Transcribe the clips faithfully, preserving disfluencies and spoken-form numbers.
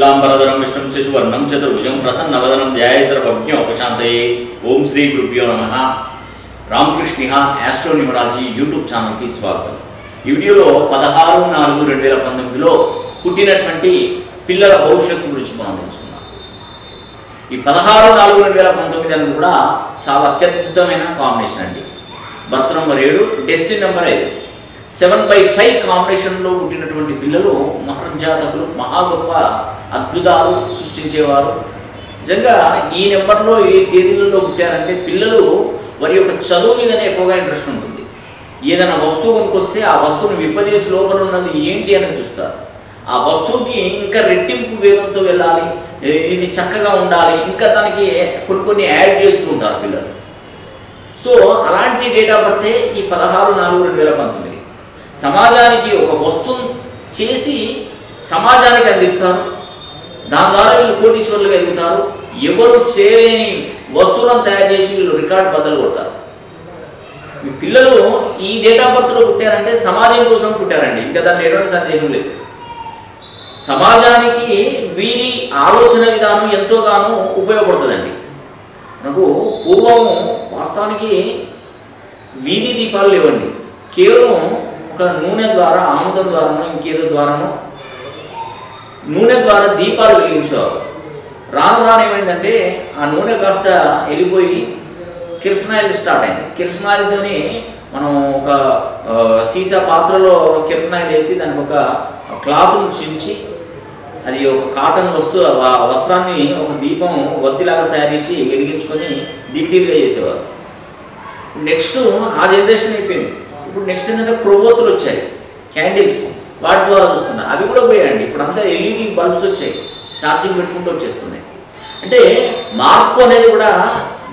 तुलांबरधरम विष्णुम शिशुवर्णम चतुर्भुजं प्रसन्नवदनं ध्यायेद्भक्त्योपशान्तये। ओम श्री गुरुभ्यो नमः। रामकृष्ण एस्ट्रोन्यूमरालजी यूट्यूब चैनल की स्वागत। ఈ వీడియోలో పదహారు నాలుగు రెండు వేల పంతొమ్మిదిలో పుట్టినటువంటి పిల్లల భవిష్యత్తు గురించి మనం తెలుసుకుందాం. ఈ పదహారు నాలుగు రెండు వేల పంతొమ్మిది అనేది కూడా చాలా అత్యద్భుతమైన కాంబినేషన్ అండి. బర్త్ నంబర్ ఏడు, డెస్టినీ నంబర్ ఐదు, సెవెన్ బై ఫైవ్ కాంబినేషన్లో పుట్టినటువంటి పిల్లలు మహర్జాతకులు, మహా గొప్ప అద్భుతాలు సృష్టించేవారు. నిజంగా ఈ నెంబర్లో ఈ తేదీలలో పుట్టారంటే పిల్లలు వారి యొక్క చదువు మీదనే ఎక్కువగా ఇంట్రెస్ట్ ఉంటుంది. ఏదైనా వస్తువు కొనుక్కొస్తే ఆ వస్తువుని విప్పదీసి లోపల ఉన్నది ఏంటి అని చూస్తారు. ఆ వస్తువుకి ఇంకా రెట్టింపు వేగంతో వెళ్ళాలి, ఇది చక్కగా ఉండాలి, ఇంకా దానికి కొన్ని కొన్ని యాడ్ చేస్తూ ఉంటారు పిల్లలు. సో అలాంటి డేట్ ఆఫ్ బర్తే ఈ పదహారు నాలుగు రెండు వేల పంతొమ్మిది. సమాజానికి ఒక వస్తువు చేసి సమాజానికి అందిస్తారు, దాని ద్వారా వీళ్ళు కోటీశ్వరులుగా ఎదుగుతారు. ఎవరు చేయలేని వస్తువులను తయారు చేసి వీళ్ళు రికార్డు బద్దలు కొడతారు. మీ పిల్లలు ఈ డేట్ ఆఫ్ బర్త్లో పుట్టారంటే సమాజం కోసం పుట్టారండి, ఇంకా దాన్ని ఎటువంటి సందేహం లేదు. సమాజానికి వీరి ఆలోచన విధానం ఎంతోగానో ఉపయోగపడుతుందండి. మనకు పూర్వము వాస్తవానికి వీధి దీపాలు లేవండి. కేవలం నూనె ద్వారా, ఆముదం ద్వారానో ఇంకేదో ద్వారానో నూనె ద్వారా దీపాలు వెలిగించేవారు. రాను రాను ఏమైందంటే ఆ నూనె కాస్త వెళ్ళిపోయి కిరసనాయిల్ స్టార్ట్ అయింది. కిరసనాయిల్తోనే మనం ఒక సీసా పాత్రలో కిరసనాయిల్ వేసి దానికి ఒక క్లాత్ను చించి అది ఒక కాటన్ వస్తువు ఆ వస్త్రాన్ని ఒక దీపం వత్తిలాగా తయారు చేసి వెలిగించుకొని దివిటీలుగా చేసేవారు. నెక్స్ట్ ఆ జనరేషన్ అయిపోయింది. ఇప్పుడు నెక్స్ట్ ఏంటంటే క్రోబోతులు వచ్చాయి, క్యాండిల్స్, వాటి ద్వారా చూస్తున్నాయి. అవి కూడా పోయాయండి. ఇప్పుడు అంతా ఎల్ఈడి బల్బ్స్ వచ్చాయి, ఛార్జింగ్ పెట్టుకుంటూ వచ్చేస్తున్నాయి. అంటే మార్పు అనేది కూడా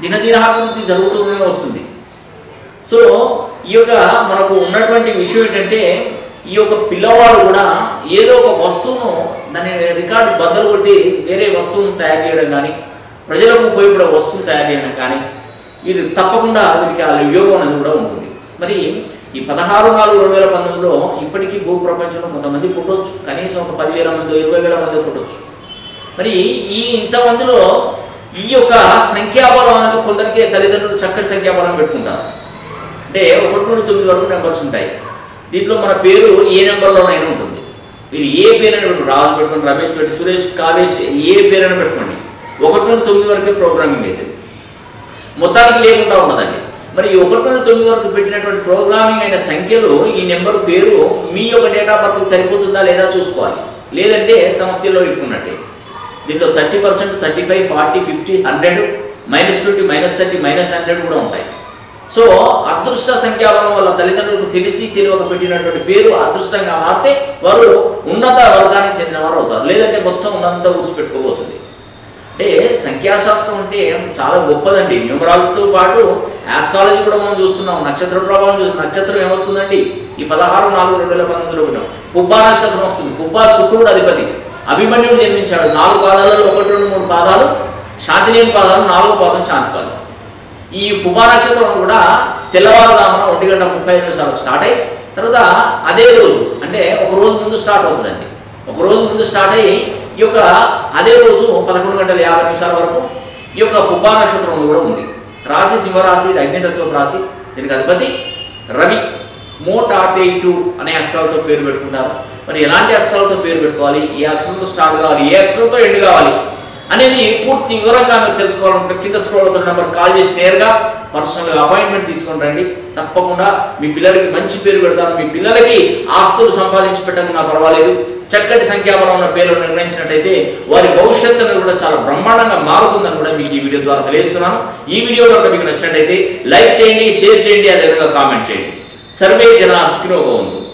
దినదినాభివృద్ధి జరుగుతూనే వస్తుంది. సో ఈ యొక్క మనకు ఉన్నటువంటి విషయం ఏంటంటే ఈ యొక్క పిల్లవాడు కూడా ఏదో ఒక వస్తువును దాని రికార్డు బద్దలు కొట్టి వేరే వస్తువును తయారు చేయడం కానీ, ప్రజలకు ఉపయోగపడే వస్తువును తయారు చేయడం కానీ ఇది తప్పకుండా వీరికి ఆ యోగం అనేది కూడా ఉంటుంది. మరి ఈ పదహారు నాలుగు రెండు వేల పంతొమ్మిదిలో ఇప్పటికీ భూ ప్రపంచంలో కొంతమంది పుట్టవచ్చు, కనీసం ఒక పదివేల మంది ఇరవై వేల మంది పుట్టవచ్చు. మరి ఈ ఇంతమందిలో ఈ యొక్క సంఖ్యాబలం అనేది కొందరికి తల్లిదండ్రులు చక్కటి సంఖ్యాబలం పెట్టుకుంటారు. అంటే ఒకటి నుండి తొమ్మిది వరకు నెంబర్స్ ఉంటాయి. దీంట్లో మన పేరు ఏ నెంబర్లోనైనా ఉంటుంది. మీరు ఏ పేరైనా పెట్టుకోండి, రాజు పెట్టుకోండి, రమేష్ పెట్టి, సురేష్, కావేష్, ఏ పేరైనా పెట్టుకోండి. ఒకటి నుండి తొమ్మిది వరకే ప్రోగ్రామింగ్ అవుతుంది, మొత్తానికి లేకుండా ఉండదండి. మరి ఒకటి నుండి తొమ్మిది వరకు పెట్టినటువంటి ప్రోగ్రామింగ్ అయిన సంఖ్యలు ఈ నెంబర్ పేరు మీ యొక్క డేట్ ఆఫ్ బర్త్కి సరిపోతుందా లేదా చూసుకోవాలి. లేదంటే సమస్యలో ఇరుక్కున్నట్టే. దీంట్లో thirty percent thirty five forty fifty hundred minus twenty minus thirty minus hundred కూడా ఉంటాయి. సో అదృష్ట సంఖ్యాబలం వల్ల తల్లిదండ్రులకు తెలిసి తెలియక పెట్టినటువంటి పేరు అదృష్టంగా మారితే వారు ఉన్నత వర్గానికి చెందినవారు అవుతారు. లేదంటే మొత్తం ఉన్నంతా ఊడ్చిపెట్టుకోబోతుంది. అంటే సంఖ్యాశాస్త్రం అంటే చాలా గొప్పదండి. న్యూమరాలజీతో పాటు ఆస్ట్రాలజీ కూడా మనం చూస్తున్నాం. నక్షత్ర ప్రభావం, నక్షత్రం ఏమొస్తుందండి ఈ పదహారు నాలుగు రెండు వేల పంతొమ్మిదిలో ఉన్నాం. పుబ్బా నక్షత్రం వస్తుంది. పుబ్బా శుక్రుడు అధిపతి, అభిమన్యుడు జన్మించాడు. నాలుగు పాదాలలో ఒకటి రెండు మూడు పాదాలు శాంతి లేని పాదాలు, నాలుగో పాదం శాంతి పాదం. ఈ పుబ్బా నక్షత్రం కూడా తెల్లవారుదామన ఒంటి గంట ముప్పై ఐదు నిమిషాలకు స్టార్ట్ అయ్యి తర్వాత అదే రోజు అంటే ఒక రోజు ముందు స్టార్ట్ అవుతుందండి. ఒక రోజు ముందు స్టార్ట్ అయ్యి ఈ యొక్క అదే రోజు పదకొండు గంటల యాభై నిమిషాల వరకు ఈ యొక్క పుబ్బా నక్షత్రంలో కూడా ఉంది. రాశి సింహరాశి, అగ్నితత్వ రాశి, దీనికి అధిపతి రవి. మోటాటేటు అనే అక్షరాలతో పేరు పెట్టుకుంటారు. మరి ఎలాంటి అక్షరాలతో పేరు పెట్టుకోవాలి, ఏ అక్షరంతో స్టార్ట్ కావాలి, ఏ అక్షరంతో ఎండ్ కావాలి అనేది పూర్తి వివరంగా మీరు తెలుసుకోవాలంటే కింద స్క్రోల్ అవుతున్న నెంబర్ కాల్ చేసి నేరుగా పర్సనల్గా అపాయింట్మెంట్ తీసుకొని రండి. తప్పకుండా మీ పిల్లలకి మంచి పేరు పెడతారు. మీ పిల్లలకి ఆస్తులు సంపాదించి పెట్టకుండా పర్వాలేదు, చక్కటి సంఖ్యాబలం ఉన్న పేర్లు నిర్ణయించినట్టయితే వారి భవిష్యత్తు అనేది కూడా చాలా బ్రహ్మాండంగా మారుతుందని కూడా మీకు ఈ వీడియో ద్వారా తెలియజేస్తున్నాను. ఈ వీడియో కనుక మీకు నచ్చినట్టయితే లైక్ చేయండి, షేర్ చేయండి, అదేవిధంగా కామెంట్ చేయండి. సర్వే జన సుఖినోభవంతు.